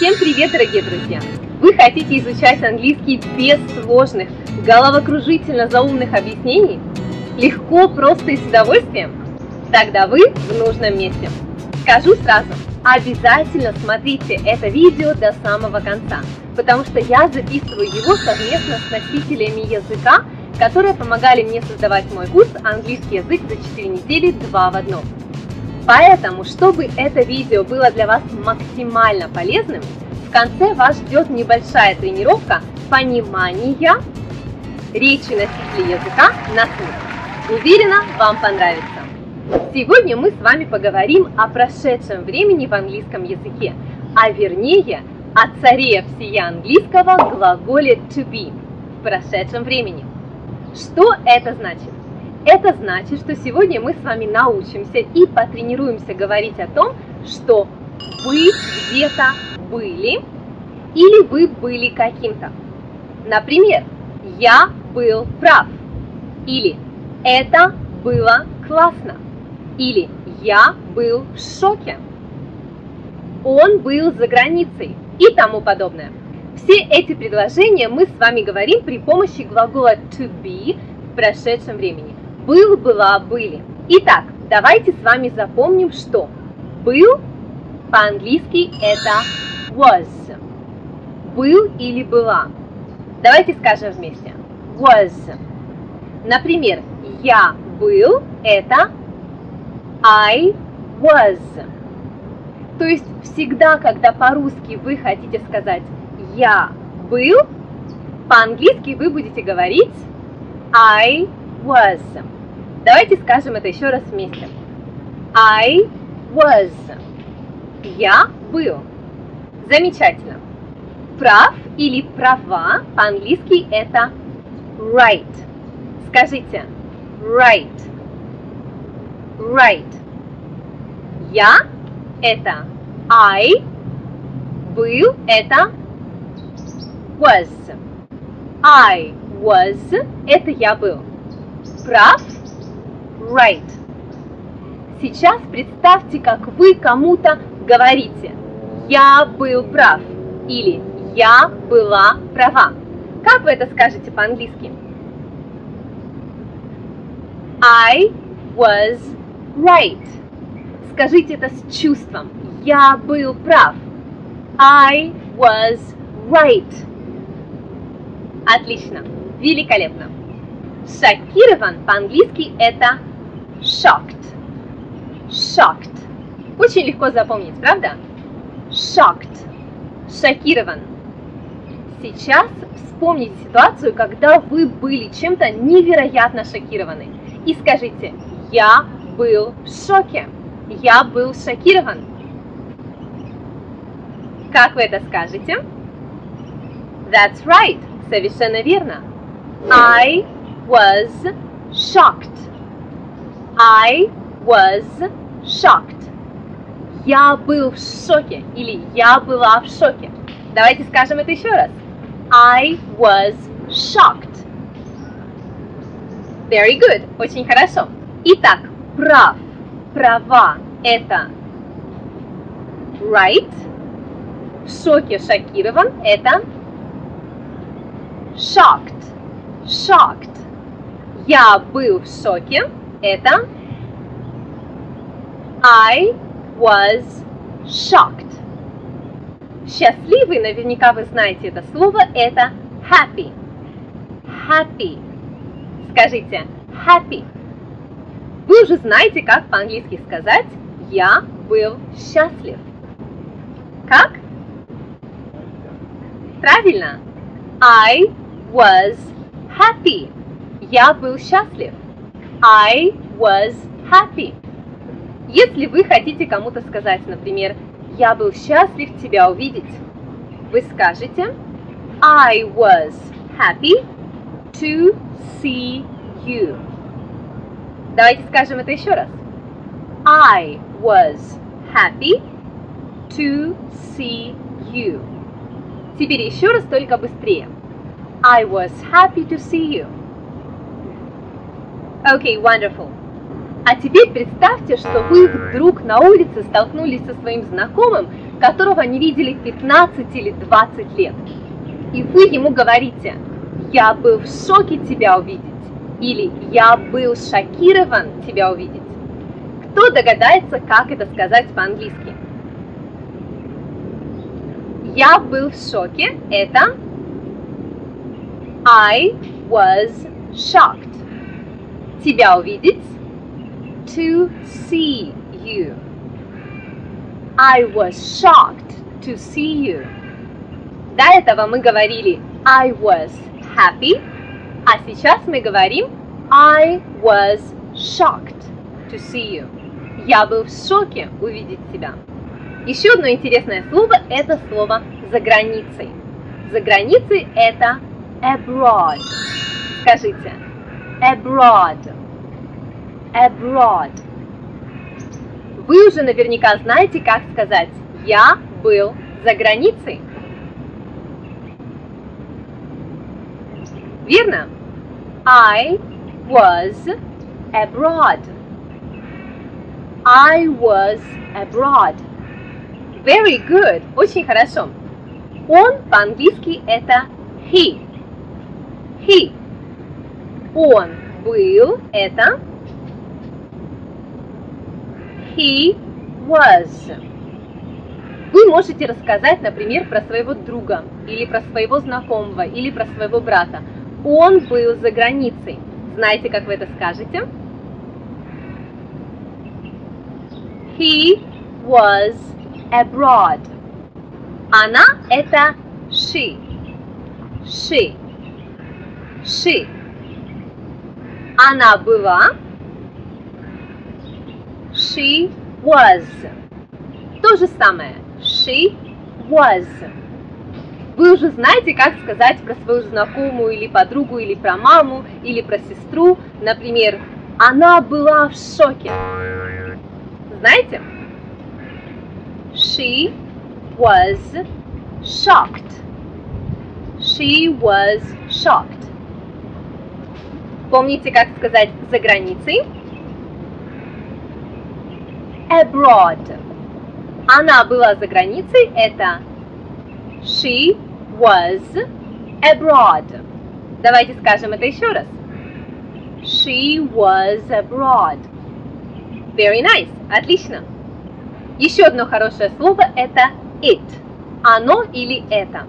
Всем привет, дорогие друзья! Вы хотите изучать английский без сложных, головокружительно заумных объяснений? Легко, просто и с удовольствием? Тогда вы в нужном месте! Скажу сразу, обязательно смотрите это видео до самого конца, потому что я записываю его совместно с носителями языка, которые помогали мне создавать мой курс «Английский язык за 4 недели 2 в 1». Поэтому, чтобы это видео было для вас максимально полезным, в конце вас ждет небольшая тренировка понимания речи носителей языка на слух. Уверена, вам понравится. Сегодня мы с вами поговорим о прошедшем времени в английском языке, а вернее о царе всея английского глаголе to be в прошедшем времени. Что это значит? Это значит, что сегодня мы с вами научимся и потренируемся говорить о том, что вы где-то были или вы были каким-то. Например, я был прав, или это было классно, или я был в шоке, он был за границей и тому подобное. Все эти предложения мы с вами говорим при помощи глагола to be в прошедшем времени. Был, была, были. Итак, давайте с вами запомним, что был по-английски это was. Был или была. Давайте скажем вместе. Was. Например, я был это I was. То есть всегда, когда по-русски вы хотите сказать я был, по-английски вы будете говорить I was. Давайте скажем это еще раз вместе. I was. Я был. Замечательно. Прав или права по-английски это right. Скажите right. Right. Я это I. Был это was. I was это я был. Прав? Right. Сейчас представьте, как вы кому-то говорите «я был прав» или «я была права». Как вы это скажете по-английски? I was right. Скажите это с чувством. Я был прав. I was right. Отлично. Великолепно. Шокирован по-английски это shocked. Shocked. Очень легко запомнить, правда? Shocked. Шокирован. Сейчас вспомните ситуацию, когда вы были чем-то невероятно шокированы. И скажите, я был в шоке. Я был шокирован. Как вы это скажете? That's right. Совершенно верно. I was shocked. I was shocked. Я был в шоке или я была в шоке. Давайте скажем это еще раз. I was shocked. Very good. Очень хорошо. Итак, прав, права это right. В шоке, шокирован это shocked. Shocked. Я был в шоке. Это I was shocked. Счастливый, наверняка вы знаете это слово, это happy. Happy. Скажите happy. Вы уже знаете, как по-английски сказать я был счастлив. Как? Правильно. I was happy. Я был счастлив. I was happy. Если вы хотите кому-то сказать, например, я был счастлив тебя увидеть, вы скажете I was happy to see you. Давайте скажем это еще раз. I was happy to see you. Теперь еще раз, только быстрее. I was happy to see you. Окей, wonderful. А теперь представьте, что вы вдруг на улице столкнулись со своим знакомым, которого не видели 15 или 20 лет. И вы ему говорите: «Я был в шоке тебя увидеть» или «Я был шокирован тебя увидеть». Кто догадается, как это сказать по-английски? «Я был в шоке» – это I was shocked. Тебя увидеть – to see you. I was shocked to see you. До этого мы говорили I was happy, а сейчас мы говорим I was shocked to see you. Я был в шоке увидеть тебя. Еще одно интересное слово – это слово «за границей». «За границей» – это abroad. Скажите abroad, abroad. Вы уже наверняка знаете, как сказать «я был за границей». Верно? I was abroad. I was abroad. Very good. Очень хорошо. Он по-английски это he. He. Он был это he was. Вы можете рассказать, например, про своего друга, или про своего знакомого, или про своего брата. Он был за границей. Знаете, как вы это скажете? He was abroad. Она – это she. She. She. Она была. She was. То же самое. She was. Вы уже знаете, как сказать про свою знакомую, или подругу, или про маму, или про сестру. Например, она была в шоке. Знаете? She was shocked. She was shocked. Помните, как сказать «за границей»? Abroad. Она была за границей – это she was abroad. Давайте скажем это еще раз. She was abroad. Very nice. Отлично. Еще одно хорошее слово – это it. Оно или это.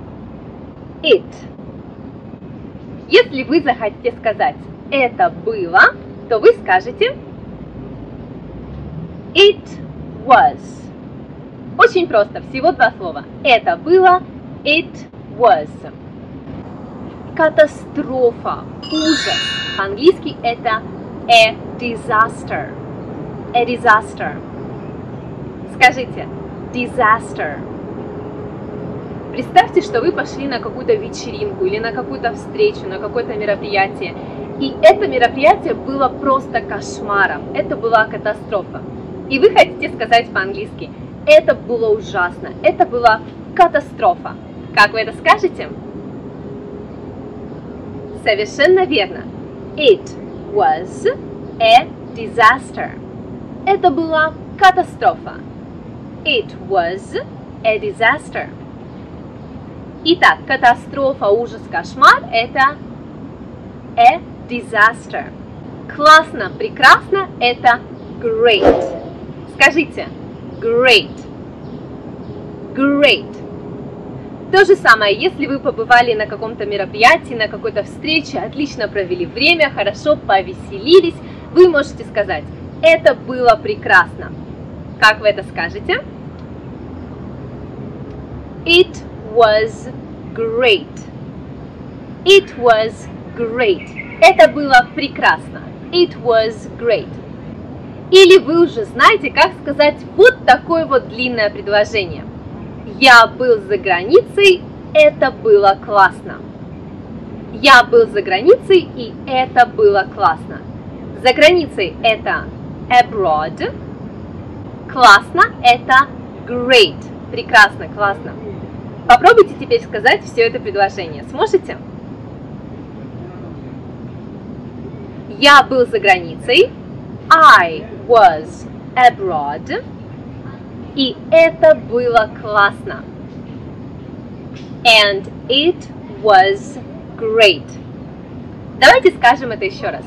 It. Если вы захотите сказать «это было», то вы скажете it was. Очень просто. Всего два слова. «Это было» – it was. Катастрофа, ужас. По-английски это a disaster. A disaster. Скажите disaster. Представьте, что вы пошли на какую-то вечеринку или на какую-то встречу, на какое-то мероприятие. И это мероприятие было просто кошмаром. Это была катастрофа. И вы хотите сказать по-английски «это было ужасно», «это была катастрофа». Как вы это скажете? Совершенно верно. It was a disaster. Это была катастрофа. It was a disaster. Итак, катастрофа, ужас, кошмар – это a disaster. Классно, прекрасно – это great. Скажите great. Great. То же самое, если вы побывали на каком-то мероприятии, на какой-то встрече, отлично провели время, хорошо повеселились, вы можете сказать «это было прекрасно». Как вы это скажете? It was great. It was great. Это было прекрасно. It was great. Или вы уже знаете, как сказать вот такое вот длинное предложение. Я был за границей, это было классно. Я был за границей, и это было классно. За границей это abroad. Классно это great. Прекрасно, классно. Попробуйте теперь сказать все это предложение. Сможете? Я был за границей. I was abroad. И это было классно. And it was great. Давайте скажем это еще раз.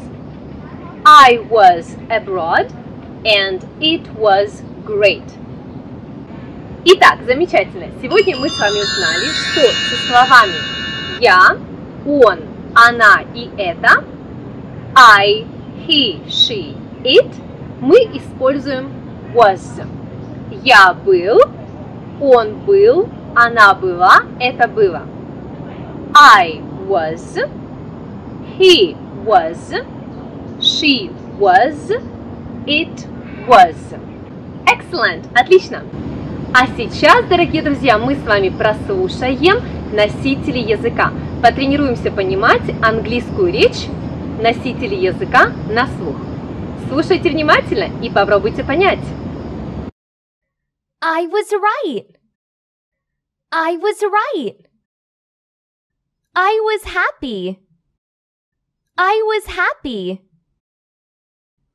I was abroad and it was great. Итак, замечательно. Сегодня мы с вами узнали, что со словами я, он, она и это, I, he, she, it, мы используем was. Я был, он был, она была, это было. I was, he was, she was, it was. Excellent, отлично. А сейчас, дорогие друзья, мы с вами прослушаем носители языка. Потренируемся понимать английскую речь носителей языка на слух. Слушайте внимательно и попробуйте понять. I was right. I was right. I was happy. I was happy.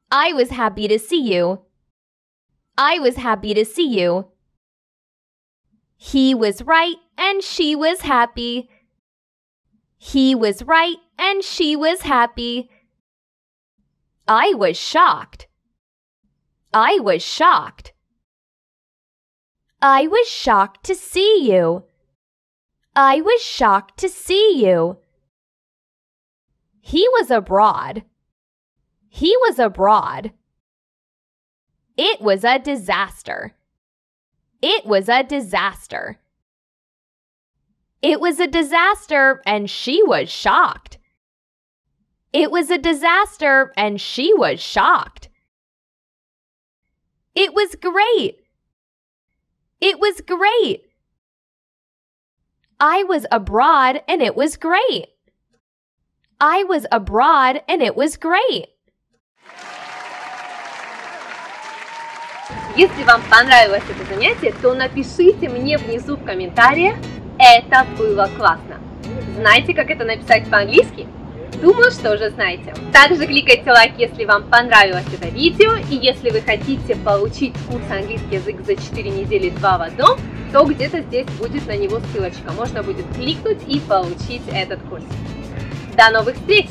I was happy to see you. I was happy to see you. He was right and she was happy. He was right and she was happy. I was shocked. I was shocked. I was shocked to see you. I was shocked to see you. He was abroad. He was abroad. It was a disaster. It was a disaster. It was a disaster and she was shocked. It was a disaster and she was shocked. It was great. It was great. I was abroad and it was great. I was abroad and it was great. Если вам понравилось это занятие, то напишите мне внизу в комментариях «Это было классно». Знаете, как это написать по-английски? Думаю, что уже знаете. Также кликайте лайк, если вам понравилось это видео, и если вы хотите получить курс английский язык за 4 недели 2 в 1, то где-то здесь будет на него ссылочка. Можно будет кликнуть и получить этот курс. До новых встреч!